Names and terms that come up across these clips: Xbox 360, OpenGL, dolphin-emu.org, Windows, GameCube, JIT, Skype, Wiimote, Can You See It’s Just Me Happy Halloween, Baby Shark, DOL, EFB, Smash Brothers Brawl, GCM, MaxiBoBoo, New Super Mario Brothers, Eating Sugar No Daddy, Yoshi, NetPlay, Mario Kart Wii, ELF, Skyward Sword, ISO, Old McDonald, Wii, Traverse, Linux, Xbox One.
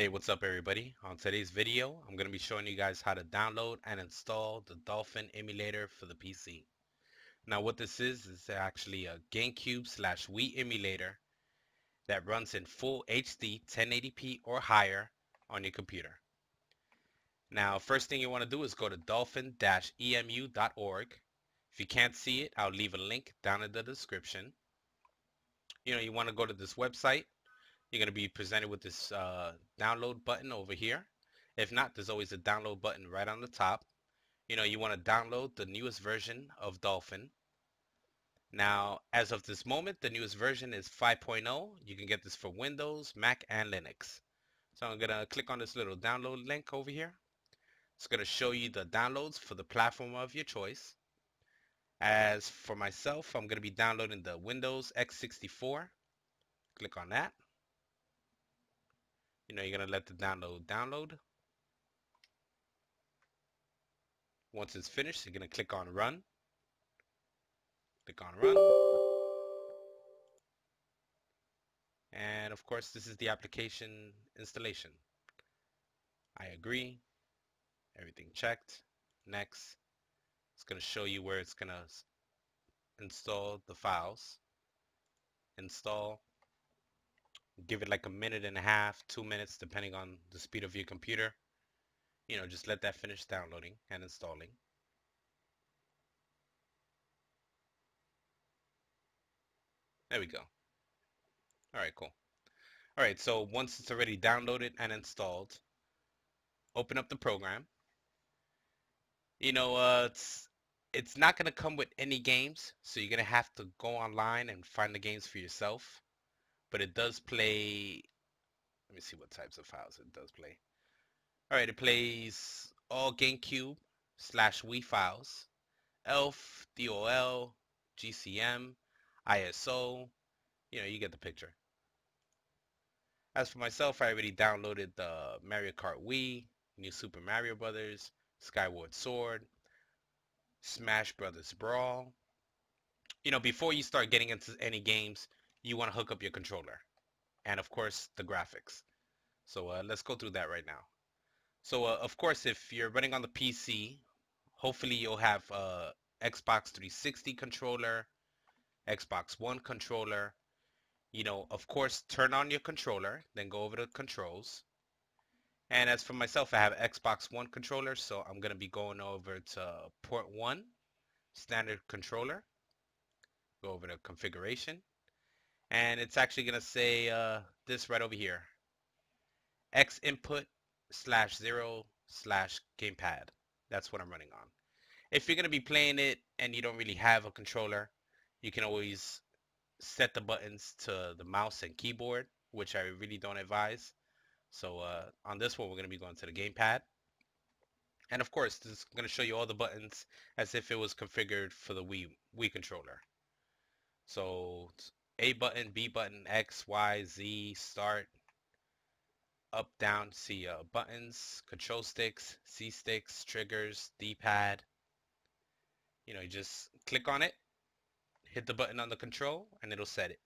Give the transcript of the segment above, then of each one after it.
Hey, what's up everybody? On today's video, I'm going to be showing you guys how to download and install the Dolphin emulator for the PC. Now what this is actually a GameCube/Wii emulator that runs in full HD 1080p or higher on your computer. Now first thing you want to do is go to dolphin-emu.org. If you can't see it, I'll leave a link down in the description. You want to go to this website. You're going to be presented with this download button over here. If not, there's always a download button right on the top. You want to download the newest version of Dolphin. Now, as of this moment, the newest version is 5.0. You can get this for Windows, Mac, and Linux. So I'm going to click on this little download link over here. It's going to show you the downloads for the platform of your choice. As for myself, I'm going to be downloading the Windows x64. Click on that. You're going to let the download. Once it's finished, you're going to click on Run. Click on Run. And of course, this is the application installation. I agree. Everything checked. Next. It's going to show you where it's going to install the files. Install. Give it like a minute and a half, 2 minutes, depending on the speed of your computer. Just let that finish downloading and installing. There we go. Alright, cool. Alright, so once it's already downloaded and installed, open up the program. It's not going to come with any games, so you're going to have to go online and find the games for yourself. But it does play, let me see what types of files it does play. Alright, it plays all GameCube/Wii files, ELF, DOL, GCM, ISO, you get the picture. As for myself, I already downloaded the Mario Kart Wii, New Super Mario Brothers, Skyward Sword, Smash Brothers Brawl. Before you start getting into any games, you want to hook up your controller and of course the graphics. So let's go through that right now. So of course, if you're running on the PC, hopefully you'll have a Xbox 360 controller, Xbox One controller. Of course, turn on your controller, then go over to controls. And as for myself, I have an Xbox One controller, so I'm gonna be going over to port 1, standard controller, go over to configuration. And it's actually going to say this right over here, X input/0/gamepad. That's what I'm running on. If you're going to be playing it and you don't really have a controller, you can always set the buttons to the mouse and keyboard, which I really don't advise. So on this one, we're going to be going to the gamepad. And of course, this is going to show you all the buttons as if it was configured for the Wii controller. So A button, B button, X, Y, Z, start, up, down, C buttons, control sticks, C sticks, triggers, D-pad. You just click on it, hit the button on the control, and it'll set it.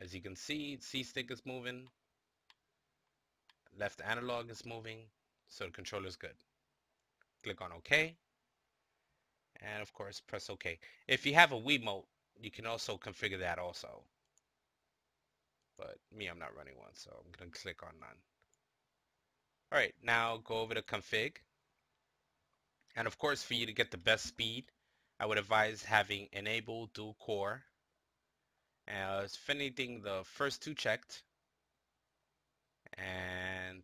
As you can see, C stick is moving, left analog is moving, so the controller's good. Click on OK, and of course press OK. If you have a Wiimote, you can also configure that also, but me, I'm not running one, so I'm going to click on none. Alright, now go over to config, and of course, for you to get the best speed, I would advise having enable dual core, and if anything, the first two checked, and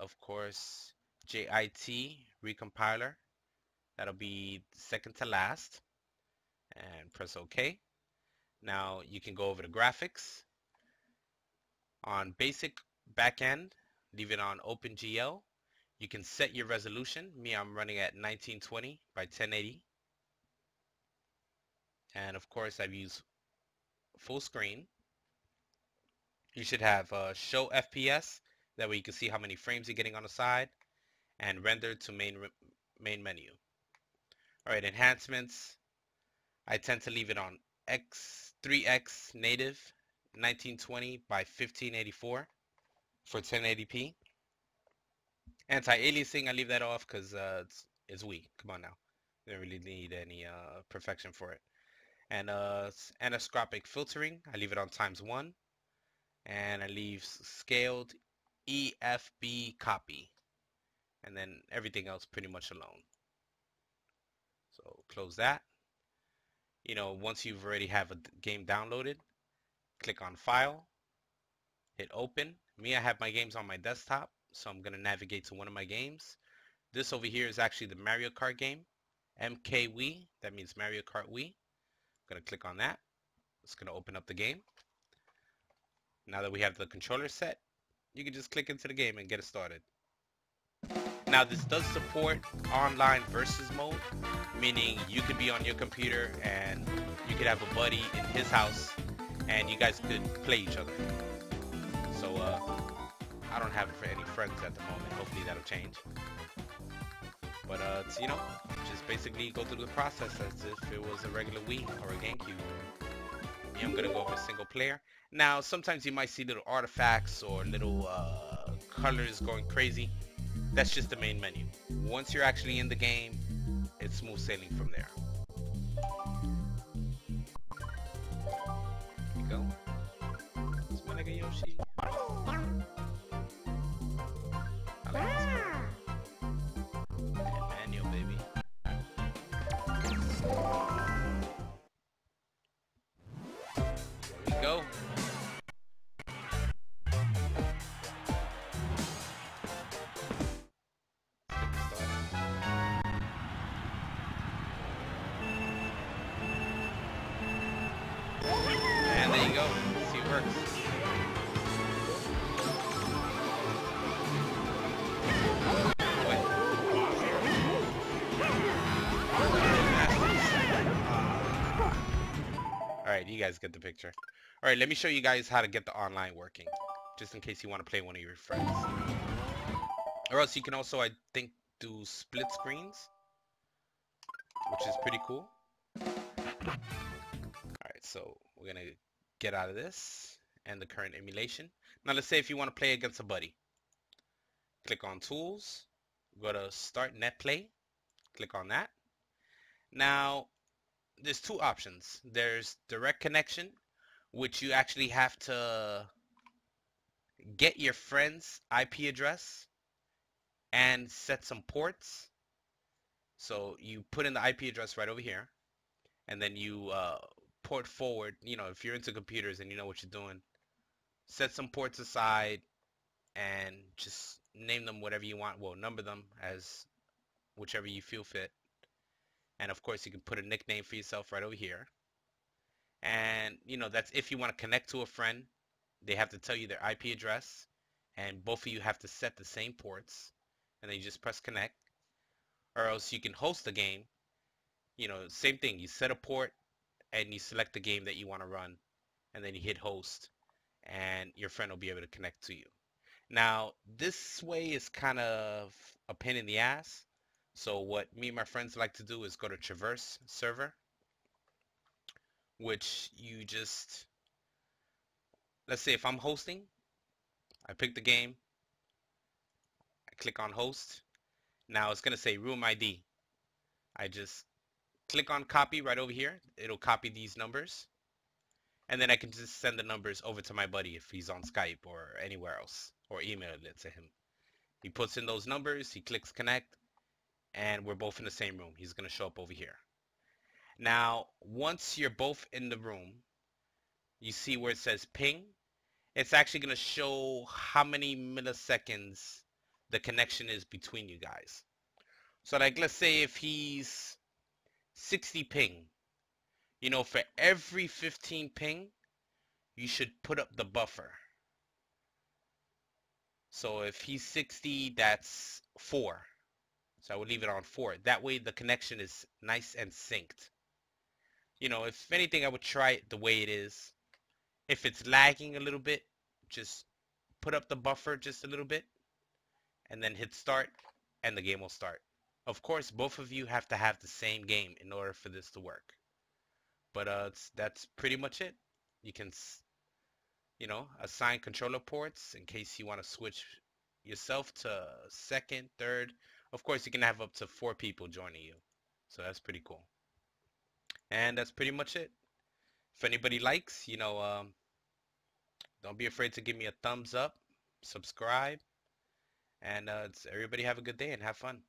of course JIT recompiler, that'll be second to last. And press OK. Now you can go over to graphics. On basic backend, leave it on OpenGL. You can set your resolution. Me, I'm running at 1920 by 1080. And of course, I've used full screen. You should have show FPS. That way you can see how many frames you're getting on the side. And render to main menu. Alright, enhancements. I tend to leave it on 3x native 1920 by 1584. for 1080p. Anti-aliasing, I leave that off because it's Wii. Come on now. They don't really need any perfection for it. And anascopic filtering, I leave it on ×1. And I leave scaled EFB copy. And then everything else pretty much alone. So close that. You know, once you've already have a game downloaded, click on File, hit Open. Me, I have my games on my desktop, so I'm going to navigate to one of my games. This over here is actually the Mario Kart game, MK Wii. That means Mario Kart Wii. I'm going to click on that. It's going to open up the game. Now that we have the controller set, you can just click into the game and get it started. Now this does support online versus mode, meaning you could be on your computer and you could have a buddy in his house and you guys could play each other. So I don't have it for any friends at the moment. Hopefully that'll change. But it's, you know, just basically go through the process as if it was a regular Wii or a GameCube. Yeah, I'm gonna go over single player. Now sometimes you might see little artifacts or little colors going crazy. That's just the main menu. Once you're actually in the game, it's smooth sailing from there. Here we go. Smell like a Yoshi. I like this one. And manual, baby. There we go. You guys get the picture. All right, let me show you guys how to get the online working, just in case you want to play one of your friends. Or else you can also, I think, do split screens, which is pretty cool. All right, so we're gonna get out of this and the current emulation. Now let's say if you want to play against a buddy, click on Tools, go to Start Net Play, click on that. Now there's two options. There's direct connection, which you actually have to get your friend's IP address and set some ports. So you put in the IP address right over here, and then you port forward. You know, if you're into computers and you know what you're doing, set some ports aside and just name them whatever you want. Well, number them as whichever you feel fit. And of course you can put a nickname for yourself right over here. And you know, that's if you want to connect to a friend, they have to tell you their IP address and both of you have to set the same ports, and then you just press connect. Or else you can host the game. You know, same thing, you set a port and you select the game that you want to run, and then you hit host and your friend will be able to connect to you. Now this way is kind of a pain in the ass. So what me and my friends like to do is go to Traverse server, which you just, let's say if I'm hosting, I pick the game, I click on host. Now it's going to say room ID. I just click on copy right over here. It'll copy these numbers, and then I can just send the numbers over to my buddy if he's on Skype or anywhere else, or email it to him. He puts in those numbers, he clicks connect, and we're both in the same room. He's going to show up over here. Now, once you're both in the room, you see where it says ping. It's actually going to show how many milliseconds the connection is between you guys. So, like, let's say if he's 60 ping, you know, for every 15 ping, you should put up the buffer. So, if he's 60, that's 4. So I would leave it on 4. That way the connection is nice and synced. You know, if anything, I would try it the way it is. If it's lagging a little bit, just put up the buffer just a little bit, and then hit start, and the game will start. Of course, both of you have to have the same game in order for this to work. But that's pretty much it. You can you know, assign controller ports in case you want to switch yourself to second, third. Of course, you can have up to 4 people joining you. So that's pretty cool. And that's pretty much it. If anybody likes, you know, don't be afraid to give me a thumbs up, subscribe, and everybody have a good day and have fun.